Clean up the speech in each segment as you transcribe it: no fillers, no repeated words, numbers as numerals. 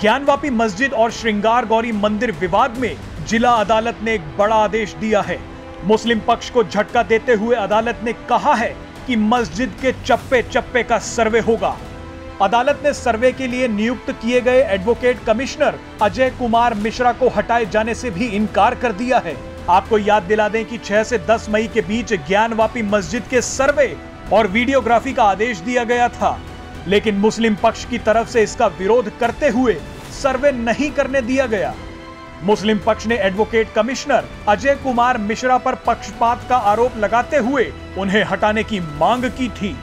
ज्ञानवापी मस्जिद और श्रृंगार गौरी मंदिर विवाद में जिला अदालत ने एक बड़ा आदेश दिया है। मुस्लिम पक्ष को झटका देते हुए अदालत ने कहा है कि मस्जिद के चप्पे चप्पे का सर्वे होगा। अदालत ने सर्वे के लिए नियुक्त किए गए एडवोकेट कमिश्नर अजय कुमार मिश्रा को हटाए जाने से भी इनकार कर दिया है। आपको याद दिला दें कि 6 से 10 मई के बीच ज्ञानवापी मस्जिद के सर्वे और वीडियोग्राफी का आदेश दिया गया था, लेकिन मुस्लिम पक्ष की तरफ से इसका विरोध करते हुए सर्वे नहीं करने दिया गया। मुस्लिम पक्ष ने एडवोकेट कमिश्नर अजय कुमार मिश्रा पर पक्षपात का आरोप लगाते हुए उन्हें हटाने की मांग की थी,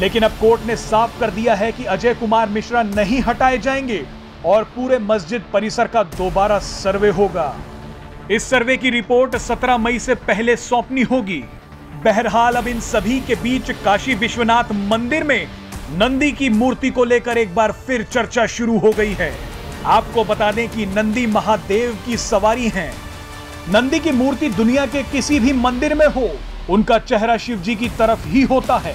लेकिन अब कोर्ट ने साफ कर दिया है कि अजय कुमार मिश्रा नहीं हटाए जाएंगे और पूरे मस्जिद परिसर का दोबारा सर्वे होगा। इस सर्वे की रिपोर्ट 17 मई से पहले सौंपनी होगी। बहरहाल, अब इन सभी के बीच काशी विश्वनाथ मंदिर में नंदी की मूर्ति को लेकर एक बार फिर चर्चा शुरू हो गई है। आपको बता दें कि नंदी महादेव की सवारी हैं। नंदी की मूर्ति दुनिया के किसी भी मंदिर में हो, उनका चेहरा शिवजी की तरफ ही होता है,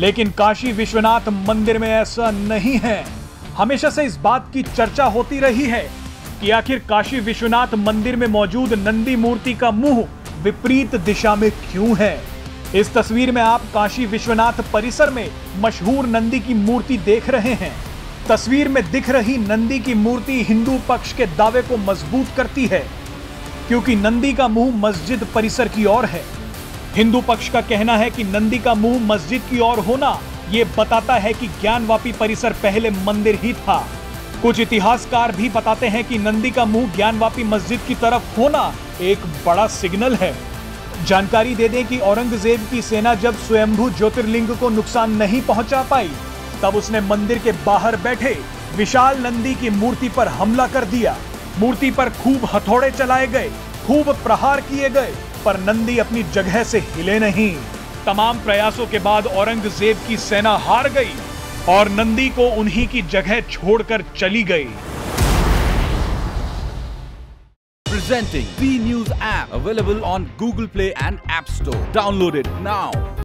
लेकिन काशी विश्वनाथ मंदिर में ऐसा नहीं है। हमेशा से इस बात की चर्चा होती रही है कि आखिर काशी विश्वनाथ मंदिर में मौजूद नंदी मूर्ति का मुंह विपरीत दिशा में क्यों है। इस तस्वीर में आप काशी विश्वनाथ परिसर में मशहूर नंदी की मूर्ति देख रहे हैं। तस्वीर में दिख रही नंदी की मूर्ति हिंदू पक्ष के दावे को मजबूत करती है, क्योंकि नंदी का मुंह मस्जिद परिसर की ओर है। हिंदू पक्ष का कहना है कि नंदी का मुंह मस्जिद की ओर होना ये बताता है कि ज्ञानवापी परिसर पहले मंदिर ही था। कुछ इतिहासकार भी बताते हैं कि नंदी का मुंह ज्ञानवापी मस्जिद की तरफ होना एक बड़ा सिग्नल है। जानकारी दे दें कि औरंगजेब की सेना जब स्वयंभू ज्योतिर्लिंग को नुकसान नहीं पहुंचा पाई, तब उसने मंदिर के बाहर बैठे विशाल नंदी की मूर्ति पर हमला कर दिया। मूर्ति पर खूब हथौड़े चलाए गए, खूब प्रहार किए गए, पर नंदी अपनी जगह से हिले नहीं। तमाम प्रयासों के बाद औरंगजेब की सेना हार गई और नंदी को उन्हीं की जगह छोड़कर चली गई। Presenting B News app available on Google Play and App Store. Download it now.